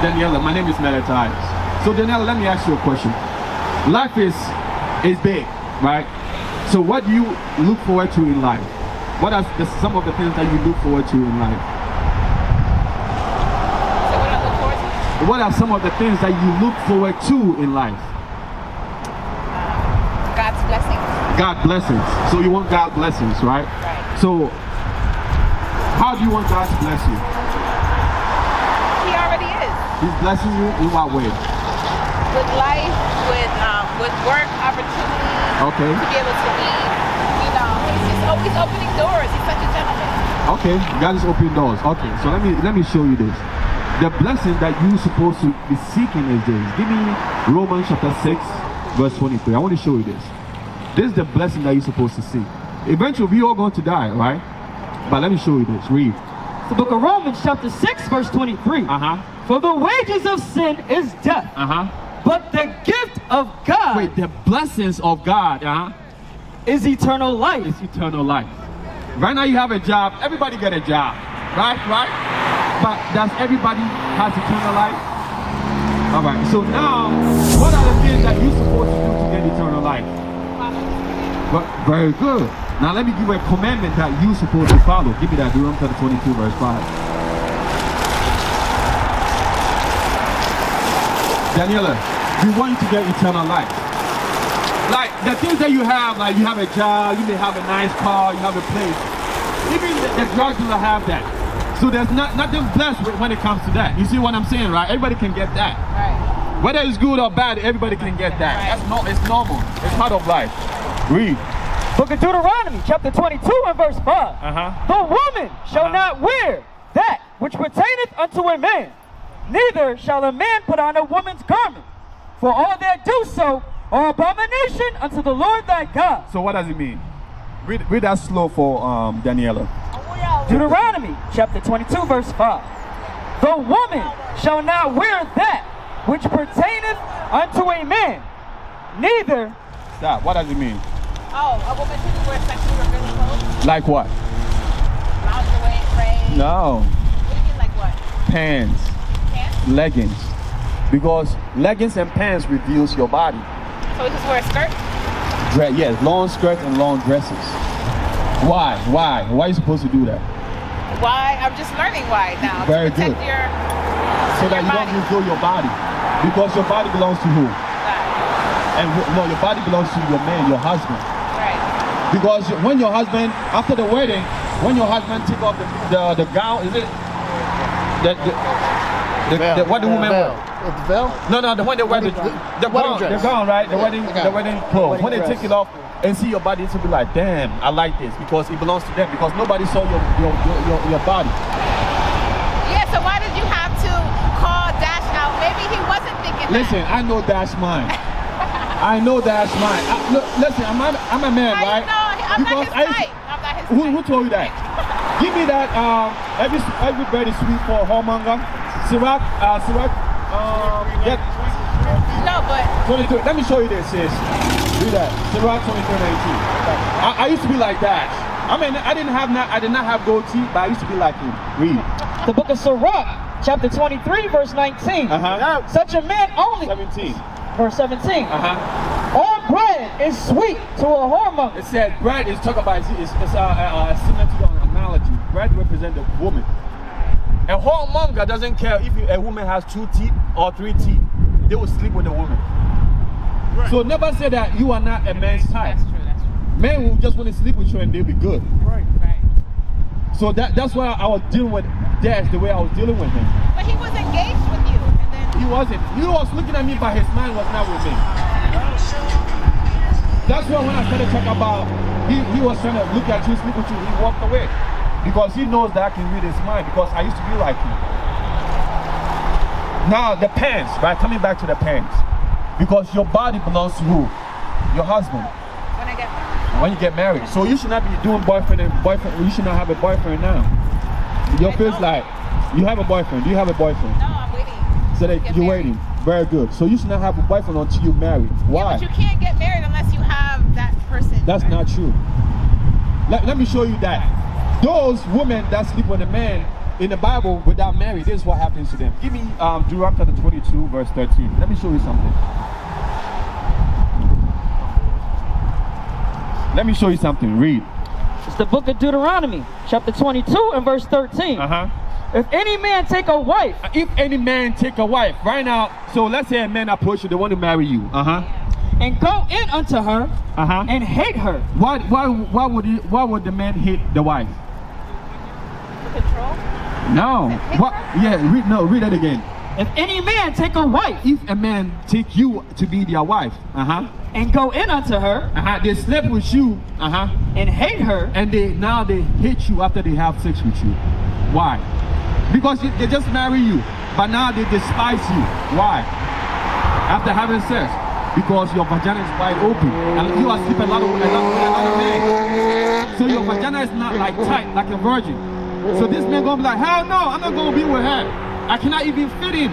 Daniela. My name is Melita. So Daniela, let me ask you a question. Life is big, right? So what do you look forward to in life? What are some of the things that you look forward to in life? So what I look forward to? What are some of the things that you look forward to in life? God's blessings. God blessings. So you want God blessings, right? Right. So how do you want God to bless you? He already is. He's blessing you in what way? With life, with work opportunities. Okay. To be able to lead. You know, he's just always opening doors. He's such a gentleman. Okay, God is opening doors. Okay, so let me show you this. The blessing that you're supposed to be seeking is this. Give me Romans chapter 6, verse 23. I want to show you this. This is the blessing that you're supposed to see. Eventually, we all going to die, right? But let me show you this. Read. The book of Romans chapter 6, verse 23. Uh-huh. For the wages of sin is death. Uh-huh. But the gift of God. Wait, the blessings of God, uh-huh, is eternal life. It's eternal life. Right now you have a job. Everybody get a job. Right? Right? But does everybody has eternal life? All right. So now, what are the things that you're supposed to do to get eternal life? But very good. Now let me give you a commandment that you're supposed to follow. Give me that Deuteronomy 22 verse 5. Daniela, you want to get eternal life. Like the things that you have, like you have a job, you may have a nice car, you have a place. Even the drug dealer have that. So there's nothing blessed when it comes to that. You see what I'm saying, right? Everybody can get that. Right. Whether it's good or bad, everybody can get that. Right. That's not, it's normal. It's part of life. Read. Book of Deuteronomy, chapter 22 and verse 5. Uh-huh. The woman shall not wear that which pertaineth unto a man, neither shall a man put on a woman's garment. For all that do so are abomination unto the Lord thy God. So what does it mean? Read that slow for Daniela. Deuteronomy, chapter 22, verse 5. The woman shall not wear that which pertaineth unto a man, neither... Stop. What does it mean? Oh, a woman shouldn't wear sexually revealing clothes. Like what? Lingerie, braids. No. What do you mean, like what? Pants. Pants? Leggings. Because leggings and pants reveals your body. So we just wear a skirt? Yes, long skirts and long dresses. Why? Why? Why are you supposed to do that? Why? I'm just learning why now. Very good. So that you don't reveal your body. Because your body belongs to who? God. And no, your body belongs to your man, your husband. Because when your husband, after the wedding, when your husband take off the gown, is it? What do women wear? The veil? No, the one they wear, the wedding dress. The gown, right? The wedding clothes. When they take it off and see your body, it'll be like, damn, I like this. Because it belongs to them. Because nobody saw your body. Yeah, so why did you have to call Dash out? Maybe he wasn't thinking Listen, I know Dash mine. I know that's mine. Listen, I'm a man, right? I'm not his type. I'm not his type. Who told you that? Give me that. Everybody's sweet for whoremonger. Sirach. Yep. No, but 23. Let me show you this, sis. Do that. Sirach 23:19. I used to be like that. I mean, I did not have gold teeth, but I used to be like him. Read. The book of Sirach, chapter 23, verse 19. Uh-huh. Such a man only. 17. Verse 17. Uh-huh. All bread is sweet to a whoremonger. It said bread is talking about it's similar to an analogy. Bread represents a woman. A whoremonger doesn't care if a woman has 2 teeth or 3 teeth. They will sleep with a woman. Right. So never say that you are not a man's type. That's true. That's true. Men will just want to sleep with you and they'll be good. Right. Right. So that's why I was dealing with Dash the way I was dealing with him. But he was engaged with you. He wasn't. He was looking at me, but his mind was not with me. That's why when I started talking about, he was trying to look at you, sleep with you, he walked away. Because he knows that I can read his mind, because I used to be like him. Now, the pants, right? Coming back to the pants. Because your body belongs to who? Your husband. When I get married. When you get married. So you should not be doing boyfriend and boyfriend. You should not have a boyfriend now. Your feels like, you have a boyfriend. Do you have a boyfriend? No. So that you're waiting. Very good. So you should not have a boyfriend until you're married. Why? Yeah, but you can't get married unless you have that person. That's right? Not true. Let me show you that. Those women that sleep with a man, in the Bible without marriage, this is what happens to them. Give me Deuteronomy 22 verse 13. Let me show you something. Let me show you something. Read. It's the book of Deuteronomy chapter 22 and verse 13. If any man take a wife. If any man take a wife. Right now, so let's say a man approach you, they want to marry you. And go in unto her and hate her. Why would the man hate the wife? Control? No. What? Yeah, read that again. If any man take a wife. If a man take you to be their wife. And go in unto her. They slept with you. And hate her. And now they hate you after they have sex with you. Why? Because they just marry you, but now they despise you. Why? After having sex, because your vagina is wide open and you are sleeping a lot of men. So your vagina is not like tight, like a virgin. So this man gonna be like, hell no, I'm not gonna be with her. I cannot even fit in.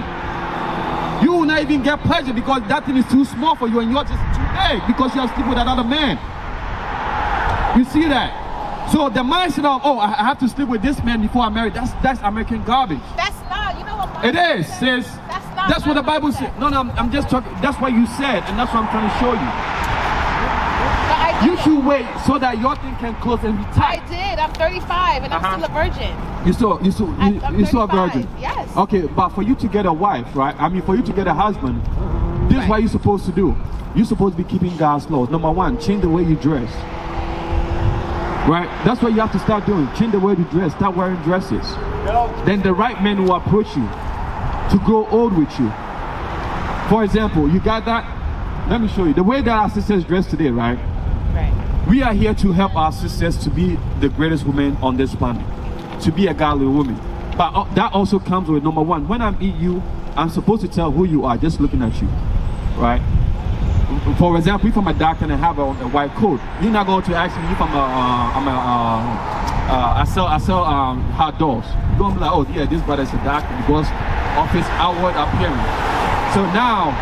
You will not even get pleasure because that thing is too small for you and you're just too big because you are sleeping with another man. You see that? So the mindset of, oh, I have to sleep with this man before I marry, that's American garbage. That's not, you know what it is, sis. That's what the Bible says. No, I'm just talking, that's what you said, and that's what I'm trying to show you. You should wait so that your thing can close and be tight. I did, I'm 35 and I'm still a virgin. You're still a virgin? Yes. Okay, but for you to get a wife, right, I mean for you to get a husband, this is what you're supposed to do. You're supposed to be keeping God's laws. Number one, change the way you dress. Right, that's what you have to start doing. Change the way you dress. Start wearing dresses. Then the right men will approach you to grow old with you. For example, you got that? Let me show you the way that our sisters dress today, right? Right. We are here to help our sisters to be the greatest woman on this planet, to be a godly woman. But that also comes with number one. When I'm in you, I'm supposed to tell who you are just looking at you, right? For example, if I'm a doctor and I have a white coat, you're not going to ask me if I sell hot dogs. You're going to be like, oh yeah, this brother's a doctor because of his outward appearance. So now,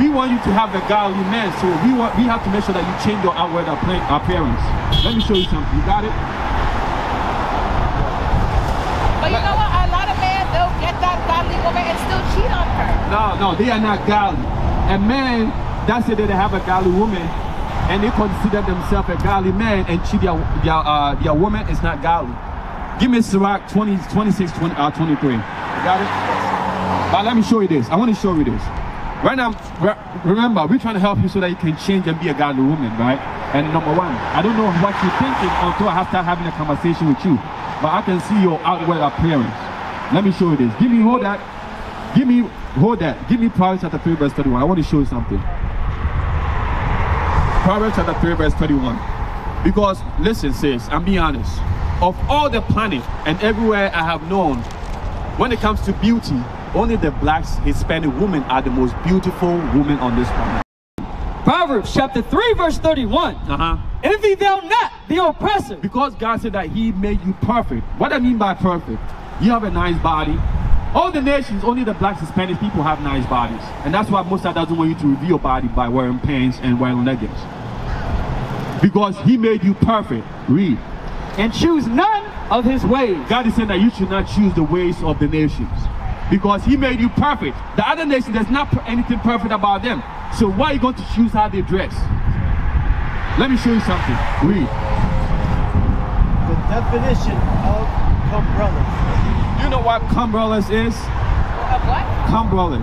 we want you to have the godly man, so we have to make sure that you change your outward appearance. Let me show you something. You got it? But you know what? A lot of men, they'll get that godly woman and still cheat on her. No, they are not godly. A man... That's it, they have a godly woman and they consider themselves a godly man and cheat their woman is not godly. Give me Sirach 26, 23. You got it? But let me show you this. I want to show you this. Right now, remember, we're trying to help you so that you can change and be a godly woman, right? And number one, I don't know what you're thinking until I have to start having a conversation with you. But I can see your outward appearance. Let me show you this. Give me, hold that. Give me, hold that. Give me Proverbs chapter 3 verse 31. I want to show you something. Proverbs chapter 3 verse 31. Because, listen sis, I'm being honest. Of all the planet and everywhere I have known, when it comes to beauty, only the blacks, Hispanic women are the most beautiful women on this planet. Proverbs chapter 3 verse 31. Envy thou not the oppressor. Because God said that he made you perfect. What I mean by perfect, you have a nice body. All the nations, only the blacks, Hispanic people have nice bodies. And that's why Mosai doesn't want you to reveal your body by wearing pants and wearing leggings. Because he made you perfect. Read. And choose none of his ways. God is saying that you should not choose the ways of the nations. Because he made you perfect. The other nation, there's not anything perfect about them. So why are you going to choose how they dress? Let me show you something. Read. The definition of umbrellas. You know what cumbrellas is? Of what? Cumbrellas.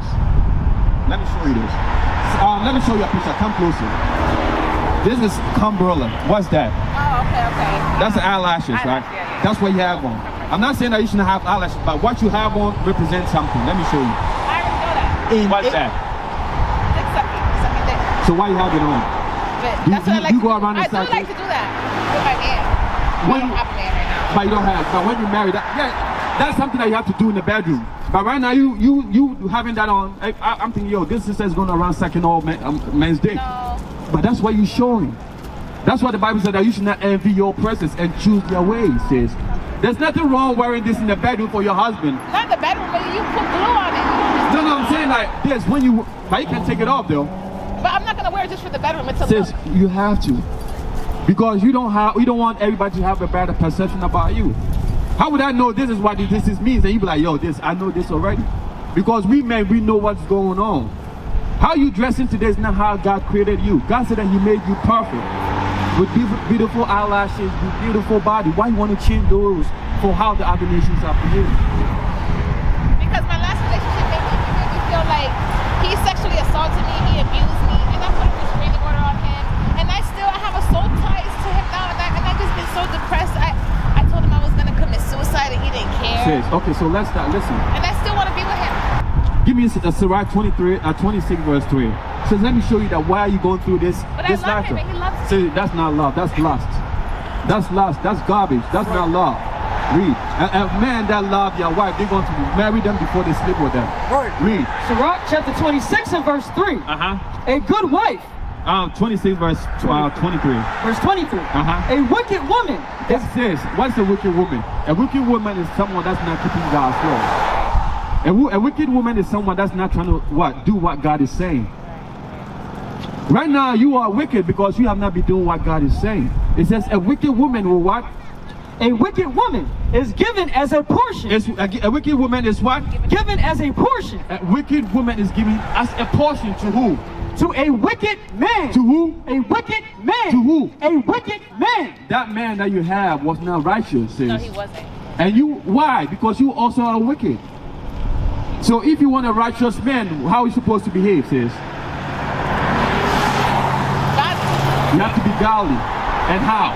Let me show you this. Let me show you a picture. Come closer. This is cumbrella. What's that? Oh, okay. That's the eyelashes, right? Yeah. That's what you have on. I'm not saying that you shouldn't have eyelashes, but what you have on represents something. Let me show you. I already know that. What's that? It's sucking dick. So why you have it on? That's what I like to do. I do like to do that with my hair. When you don't have hair right now. But you don't have. But when you marry, that. Yeah. That's something that you have to do in the bedroom. But right now, you having that on. I'm thinking, yo, this sister is going around sucking all men's dick. No. But that's what you're showing. That's what the Bible said, that you should not envy your oppressors and choose their ways, sis. There's nothing wrong wearing this in the bedroom for your husband. Not the bedroom, but you put glue on it. No, I'm saying like this, when you, but you can take it off though. But I'm not going to wear it just for the bedroom. It's a sis, look. You have to. Because you don't want everybody to have a bad perception about you. How would I know this is what this is means? And you'd be like, yo, this, I know this already. Because we men, we know what's going on. How you dressing today is not how God created you. God said that he made you perfect. With beautiful eyelashes, with beautiful body. Why you want to change those for how the other nations are behaving? Because my last relationship made me feel like he sexually assaulted me, he abused me, and I put a restraining order on him. And I have a soul ties to him now, and I've just been so depressed. I told him I was going to commit suicide and he didn't care. Okay, so let's start, listen. And I still want to be with him. Give me Sirach 26 verse 3. So let me show you that why are you going through this? But this I love him and he loves me. See, that's not love, that's lust. That's lust, that's garbage, that's not love. Read. A man that love your wife, they're going to marry them before they sleep with them. Right. Read. Sirach chapter 26 and verse 3. A good wife. 26 verse 23. Verse 23. A wicked woman. This is, what's a wicked woman? A wicked woman is someone that's not keeping God's law. A wicked woman is someone that's not trying to do what God is saying. Right now you are wicked because you have not been doing what God is saying. It says a wicked woman will what? A wicked woman is given as a portion. A wicked woman is what? Given as a portion. A wicked woman is given as a portion to who? To a wicked man. To who? A wicked man. To who? A wicked man. That man that you have was not righteous. Sis. No, he wasn't. And you, why? Because you also are wicked. So if you want a righteous man, how are you supposed to behave, sis? God. You have to be godly. And how?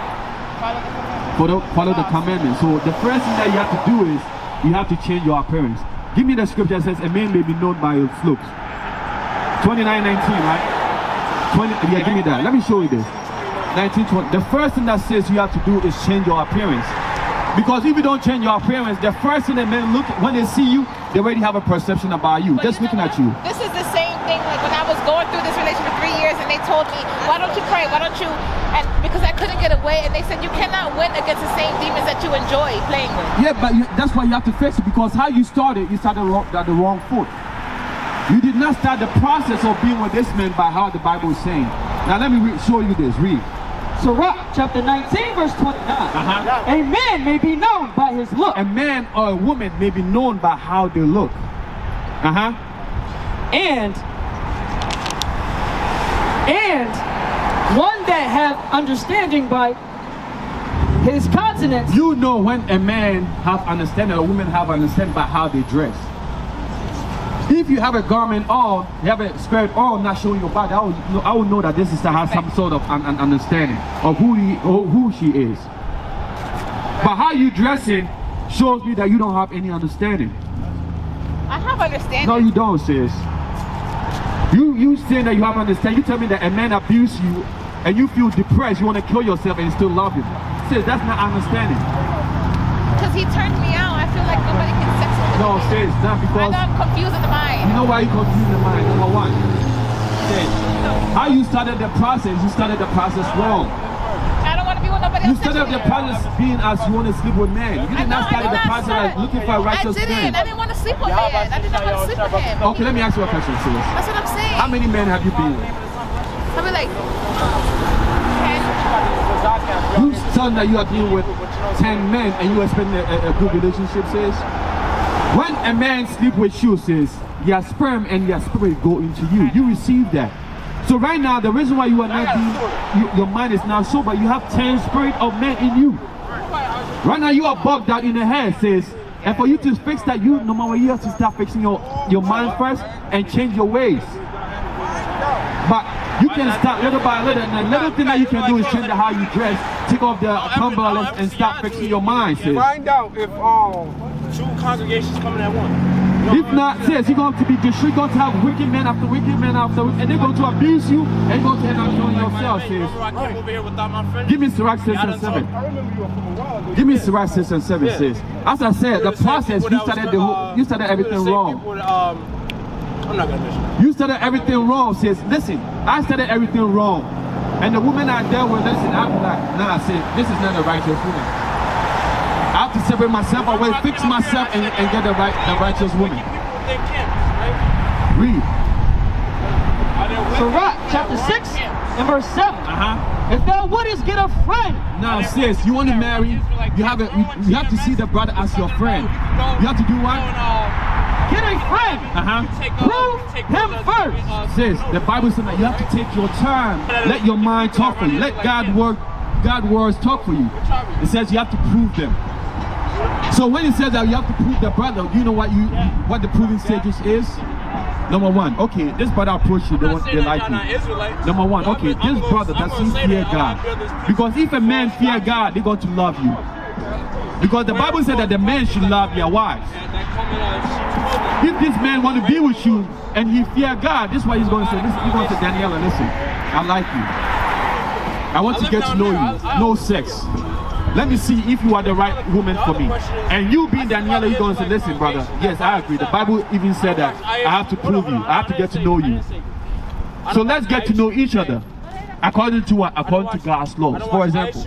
Follow the commandments. So the first thing that you have to do is you have to change your appearance. Give me the scripture that says a man may be known by his looks. 29:19, right? Yeah, give me that. Let me show you this. 19:20. The first thing that says you have to do is change your appearance. Because if you don't change your appearance, the first thing that men look when they see you, they already have a perception about you. But just looking at you. This is the same thing like when I was going through this relationship for 3 years and they told me, why don't you pray? Why don't you? And because I couldn't get away, and they said you cannot win against the same demons that you enjoy playing with. Yeah, but you, that's why you have to fix it, because how you started at the wrong foot. You did not start the process of being with this man by how the Bible is saying. Now let me show you this. Read. Sirach chapter 19 verse 29. A man may be known by his look. A man or a woman may be known by how they look. And one that have understanding by his countenance. You know when a man have understanding, a woman have understanding by how they dress. If you have a garment on, you have a skirt on, not showing your body, I would know that this sister has some sort of an understanding of who she is. But how you dressing shows me that you don't have any understanding. I have understanding. No, you don't, sis. You saying that you have understanding. You tell me that a man abused you and you feel depressed, you want to kill yourself and you still love him. Sis, that's not understanding. Because he turned me out. I feel like nobody can sexually. No, sis, not because. I know I'm confusing the mind. You know why you're confusing the mind? Number one. Sis, how you started the process, you started the process wrong. I don't want to be with nobody else. You started the process being as you want to sleep with men. You did not start the process as looking for a righteous man. I didn't want to sleep with men. I didn't want to sleep with him. Okay, let me ask you a question, sis. That's what I'm saying. How many men have you been with? I've been like 10. You telling that you are dealing with 10 men and you expect a good relationship, sis? When a man sleeps with you, sis, your sperm and your spirit go into you. You receive that. So right now, the reason why you are not being, your mind is not sober. You have 10 spirit of men in you. Right now, you are bugged out in the head, sis. And for you to fix that, you no matter what, you have to start fixing your mind first and change your ways. But you can start little by little, and the little thing that you can do is change how you dress, take off the umbrella and start fixing your mind, sis. Find out if two congregations coming at once. If not, sis, you're going to be destroyed. You're going to have wicked men after wicked, and they're going to abuse you, and you're going to end up killing yourself, sis. Give me Sirach 6 and 7. Give me Sirach 6 and 7, sis. As I said, the process, you started the whole, you started everything wrong. I'm not gonna mention that. You started everything wrong, sis. Listen, I started everything wrong. And the woman I dealt with, listen, I'm like, nah, sis, this is not the righteous woman. I have to separate myself away, fix myself, and get the righteous woman. Read. Sirach chapter 6 and verse 7. If thou wouldest get a friend. Now, sis, you want to marry, you have to see the brother as your friend. You have to do what? Get a friend. Prove him first. Sis, the Bible says that you have to take your time. Let your mind talk for you. Let God's words talk for you. It says you have to prove them. So when it says that you have to prove the brother, you know what you what the proving stages is? Number one, okay, this brother approached you, they like you. Number one, okay, this brother doesn't fear God. Because if a man fear God, they're going to love you. Because the Bible said that the man should love your wives. If this man want to be with you and he fear God, this is what he's going to say. He's going to say, Daniela, listen, I like you. I want to get to know you. No sex. Let me see if you are the right woman for me. And you being Daniela, you're going to say, listen, brother, yes, I agree. The Bible even said that I have to prove you. I have to get to know you. So let's get to know each other according to what? According to God's laws. For example,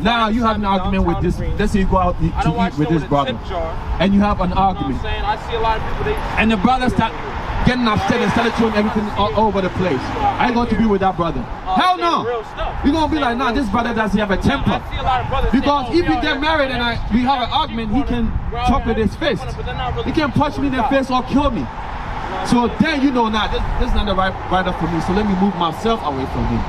now you have an argument with this. Let's say you go out to eat with this brother. And you have an argument. And the brother starts getting upset and started throwing everything all over the place. I ain't going to be with that brother. Hell no! You're going to be like, nah, this brother doesn't have a temper. Because if we get married and we have an argument, he can chop with his fist. He can punch me in the face or kill me. So then you know, nah, this is not the right brother for me, so let me move myself away from him.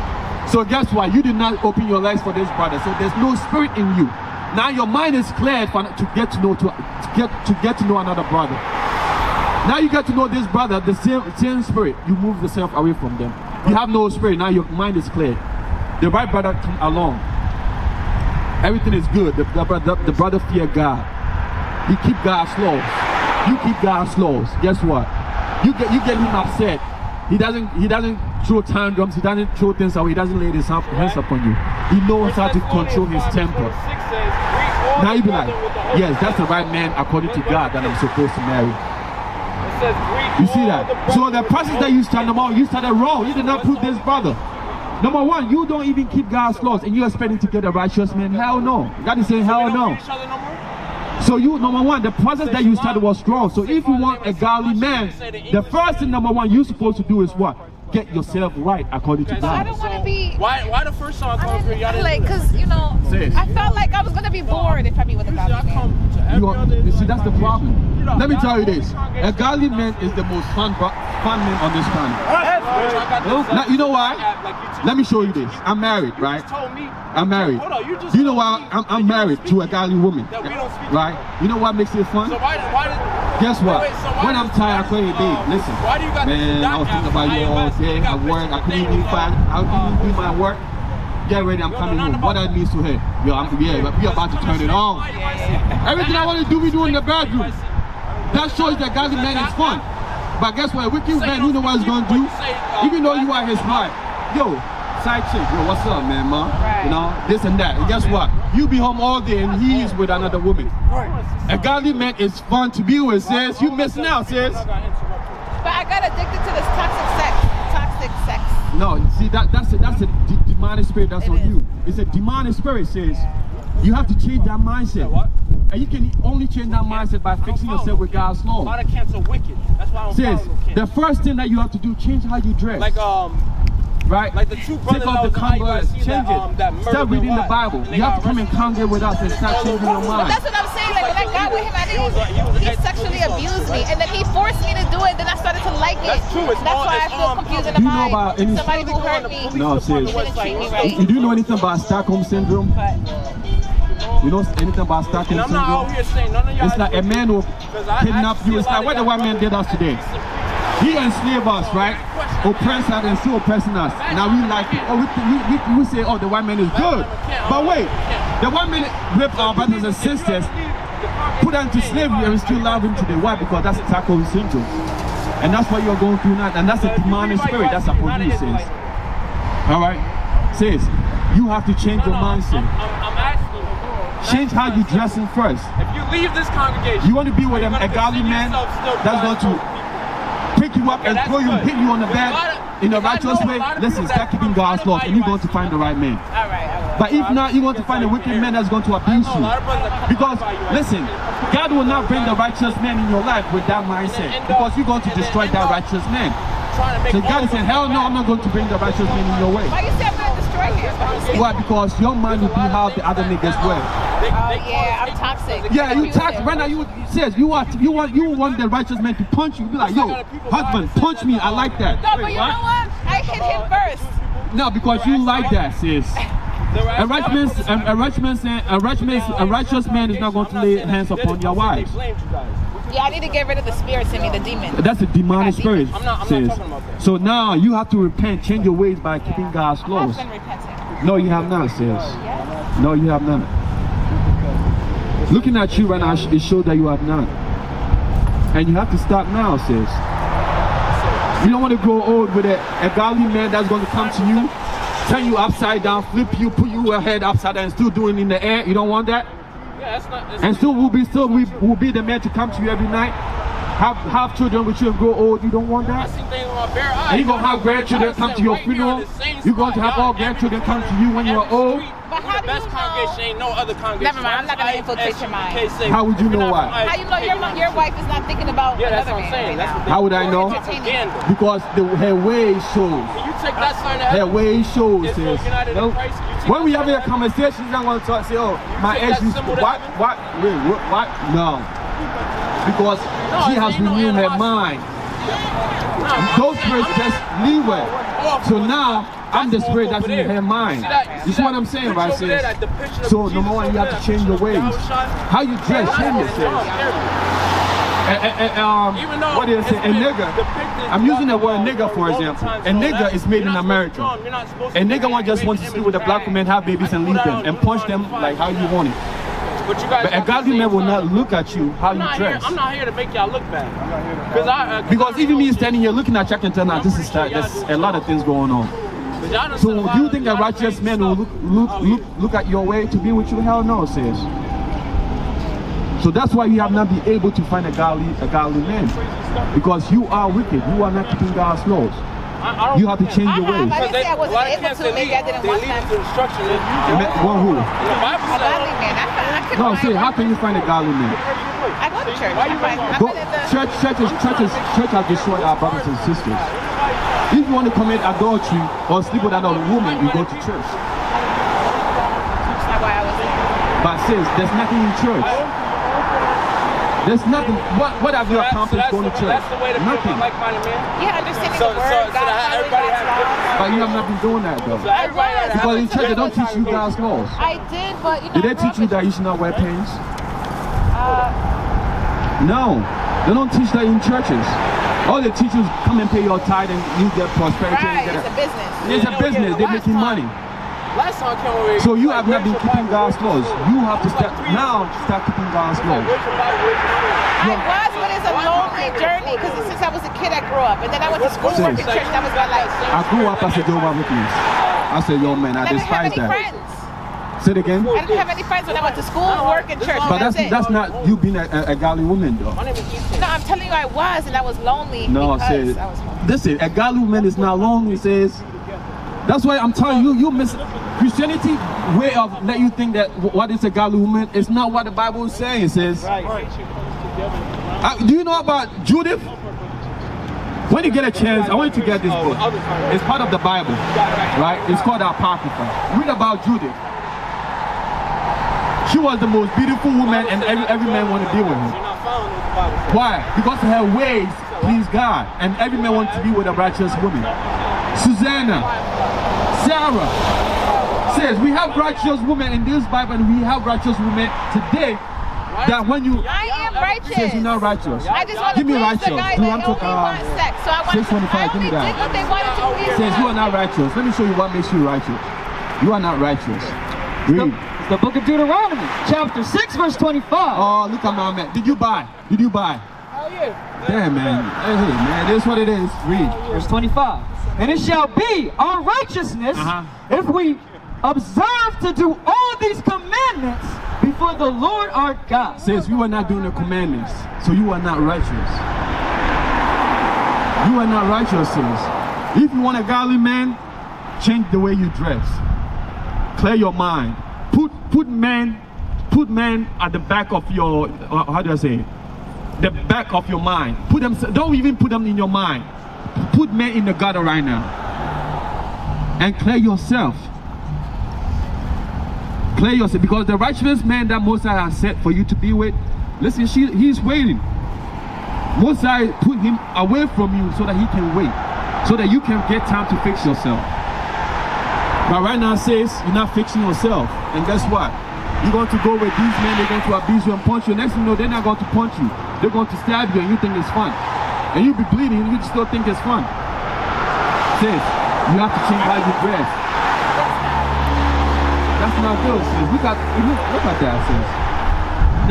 So guess what? You did not open your legs for this brother, so there's no spirit in you. Now your mind is cleared to get to know another brother. Now you get to know this brother, the same spirit. You move yourself away from them. You have no spirit. Now your mind is clear. The right brother come along. Everything is good. The brother fear God. He keep God's laws. You keep God's laws. Guess what? You get him upset. He doesn't throw tantrums. He doesn't throw things away. He doesn't lay his hands upon you. He knows how to control his temper. Now you be like, yes, that's the right man according to God that I'm supposed to marry. You see that? So the process that you started wrong, you did not put this brother. Number one, you don't even keep God's laws and you're expecting to get a righteous man. Hell no. God is saying hell no. So you, number one, the process that you started was wrong. So if you want a godly man, the first thing, number one, you're supposed to do is what? Get yourself right according to God. I don't want to be. Why the first song I called for y'all? Like, cause you know, I felt like I was gonna be bored if I be with a godly man. You see, that's the problem. Let me tell you this: a godly man is the most fun man on this planet. Now, you know why? Let me show you this. I'm married, right? I'm married. You know why? I'm married to a godly woman, right? You know what makes it fun? Guess what? When I'm tired, I call you, babe, listen, man, I was thinking about you all day, I work, I couldn't do my work, get ready, I'm coming home. What that means to her? Yo, we about to turn it on. Everything I want to do, we do in the bedroom. That shows that godly man is fun. But guess what? A wicked man, you know what he's going to do? Even though you are his wife, yo, side chick, yo, what's up, man, ma? You know, this and that. And guess what? You be home all day and he is with another woman. A godly man is fun to be with, sis. You missing out, sis. But I got addicted to this toxic sex. No, see, that's a demonic spirit that's on you. It's a demonic spirit, sis. You have to change that mindset. And you can only change that mindset by fixing yourself with God's law. Sis, the first thing that you have to do, change how you dress. Like, right? Like the two brothers. Take off the converse, change it. Start reading the Bible. You have to come and congregate with us and start changing your mind. But that's what I'm saying. Like, when I got with him, he sexually abused me. And then he forced me to do it. Then I started to like it. That's true. That's why I feel confused in the mind. Do you know about somebody who hurt me? No, seriously. You do know anything about Stockholm Syndrome? You know anything about Stockholm Syndrome? I'm not out here saying none of y'all. It's like a man will kidnap you. It's like what the white man did us today. He enslaved us, right? Oppressed us and still oppressing us. Now we like it. Oh, we say, oh, the white man is good. But wait, the white man raped our brothers and sisters, put them to slavery, and we still love him today. Why? Because that's Stockholm Syndrome. And that's what you're going through now. And that's a demonic spirit. That's upon you, sis. All right? Sis, you have to change your mindset. Change how you're dressing first. If you leave this congregation, you want to be with a godly man that's going to pick you up and throw you, hit you on the back in a righteous way. Listen, start keeping God's laws and you're going to find the right man. But if not, you're going to find a wicked man that's going to abuse you. Because, listen, God will not bring the righteous man in your life with that mindset. Because you're going to destroy that righteous man. So God is saying, hell no, I'm not going to bring the righteous man in your way. Why you say I'm going to destroy him? Why? Because your man will be how the other niggas were. Oh yeah, I'm toxic. Yeah, you toxic. Right now, you says you want the righteous man to punch you. You be like, yo, husband, punch me. I like that. No, but you know what? I hit him first. No, because you like that, sis. A righteous man is not going to lay hands upon your wives. Yeah, I need to get rid of the spirits in me, the demon. That's a demonic spirit. I'm not talking about that. So now you have to repent, change your ways by keeping God's laws. I have been repenting. No, you have not, sis. Yeah. No, you have not. Looking at you right now, it shows that you have not. And you have to stop now, sis. You don't want to grow old with a godly man that's going to come to you, turn you upside down, flip you, put your head upside down, and still doing it in the air. You don't want that. Yeah, and still will be the man to come to you every night, have children with you and grow old. You don't want that. And you gonna have grandchildren come to your funeral. You're going to have all grandchildren come to you when you are old. But how do you know? Ain't no other congregation. Never mind, I'm not gonna infiltrate your mind. How would you know why? How you know your wife is not thinking about another man? How would I know? Because her way shows. Her way shows. When we have a conversation, you're not gonna talk. Say, oh, my ex used to. What? No, because she has renewed her mind. Those spirits just leeway. So now, I'm the spirit that's in her mind. You see what I'm saying, right, sis? So, number one, you have to change your ways. How you dress, change it, sis. What do you say? A nigga. I'm using the word nigga, for example. A nigga is made in America. A nigga one just wants to sleep with a black woman, have babies, and leave them, and punch them like how you want it. But a godly man will not look at you how you dress. I'm not here to make y'all look bad. Because even me standing here looking at you, I can tell now there's a lot of things going on. So do you think a righteous man will look at your way to be with you? Hell no, sis. So that's why you have not been able to find a godly man, because you are wicked. You are not keeping God's laws. You have to change your ways. I didn't say I wasn't able to. Maybe I didn't want that. A godly man. No, see, how can you find a godly man? I go to church. Church has destroyed our brothers and sisters. If you want to commit adultery or sleep with another woman, you go to church. That's not why I was there. But sis, there's nothing in church. There's nothing. What have you accomplished going to church? Nothing. Yeah, understanding the word. But you have not been doing that though. Because in church they don't teach you God's laws. I did, but you know. Did they teach you that you should not wear pants? No, they don't teach that in churches. All the teachers come and pay your tithe and use their prosperity. Right, it's a business. It's a business. They're making money. So you have not been keeping God's laws. You have to start keeping God's laws. I was, but it's a lonely journey because since I was a kid, I grew up, and then I went to school, worked in church. That was my life. I grew up as a Jehovah's Witness. I said, yo, man, I despise that. Say it again. I didn't have any friends when I went to school, work, and church. But that's not you being a godly woman, though. No, I'm telling you, I was, and I was lonely. No, sis. Listen, a godly woman is not lonely, sis. That's why I'm telling you, you miss Christianity way of let you think that what is a godly woman is not what the Bible is saying, sis. Do you know about Judith? When you get a chance, I want you to get this book. It's part of the Bible, right? It's called Apocrypha. Read about Judith. She was the most beautiful woman, and every man wanted to be with her. Why? Because her ways pleased God, and every man wanted to be with a righteous woman. Susanna, Sarah, says we have righteous women in this Bible, and we have righteous women today. That when you, I am righteous. Says you're not righteous. I just want to please the guy that only wants sex. So I want to. I only did what they wanted to please. Says you are not righteous. Let me show you what makes you righteous. You are not righteous. Read. The book of Deuteronomy, chapter 6, verse 25. Oh, look at my man. Did you buy? Did you buy? Oh, yeah. Damn, man. Hey, man, this is what it is. Read. Verse 25. And it shall be our righteousness if we observe to do all these commandments before the Lord our God. Says you are not doing the commandments, so you are not righteous. You are not righteous, sis. If you want a godly man, change the way you dress. Clear your mind. Put men at the back of your, how do I say it? The back of your mind. Put them, don't even put them in your mind. Put men in the gutter right now. And clear yourself. Declare yourself, because the righteous man that Moses has set for you to be with, listen, he's waiting. Moses put him away from you so that he can wait, so that you can get time to fix yourself. But right now it says you're not fixing yourself, and guess what? You're going to go with these men, they're going to abuse you and punch you. Next thing you know, they're not going to punch you. They're going to stab you and you think it's fun. And you'll be bleeding and you still think it's fun. Sis, you have to change how you dress. That's not good, sis. Look at that, sis.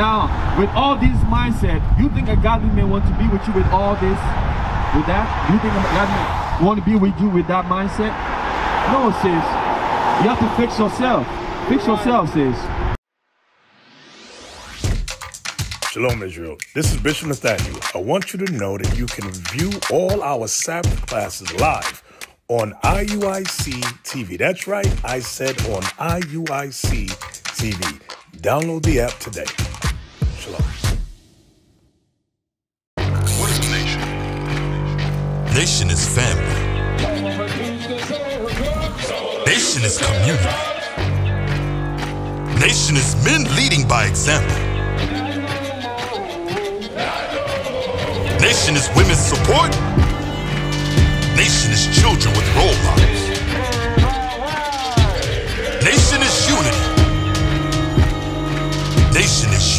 Now, with all this mindset, you think a godly man wants to be with you with all this, with that? You think a godly man wants to be with you with that mindset? No, sis. You have to fix yourself. Fix yourself, sis. Shalom, Israel. This is Bishop Nathaniel. I want you to know that you can view all our Sabbath classes live on IUIC TV. That's right, I said on IUIC TV. Download the app today. Shalom. What is nation? Nation is family. Nation is community. Nation is men leading by example. Nation is women's support. Nation is children with role models. Nation is unity. Nation is